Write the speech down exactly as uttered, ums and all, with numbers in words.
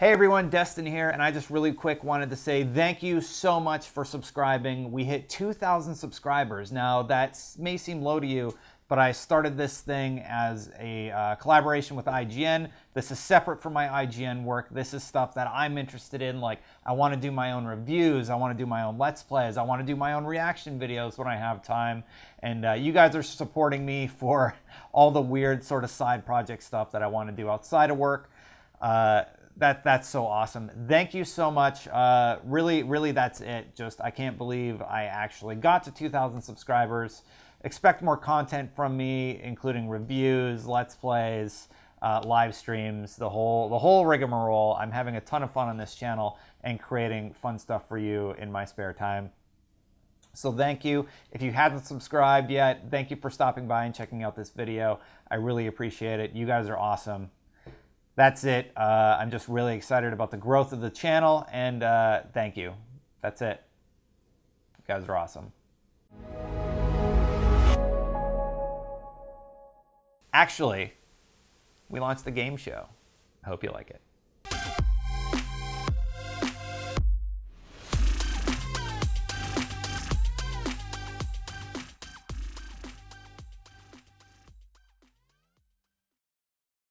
Hey everyone, Destin here, and I just really quick wanted to say thank you so much for subscribing. We hit two thousand subscribers. Now that may seem low to you, but I started this thing as a uh, collaboration with I G N. This is separate from my I G N work. This is stuff that I'm interested in. Like, I wanna do my own reviews. I wanna do my own Let's Plays. I wanna do my own reaction videos when I have time. And uh, you guys are supporting me for all the weird sort of side project stuff that I wanna do outside of work. Uh, That, that's so awesome. Thank you so much. Uh, really, really, that's it. Just, I can't believe I actually got to two thousand subscribers. Expect more content from me, including reviews, Let's Plays, uh, live streams, the whole, the whole rigmarole. I'm having a ton of fun on this channel and creating fun stuff for you in my spare time. So thank you. If you haven't subscribed yet, thank you for stopping by and checking out this video. I really appreciate it. You guys are awesome. That's it. Uh, I'm just really excited about the growth of the channel, and uh, thank you. That's it. You guys are awesome. Actually, we launched the game show. I hope you like it.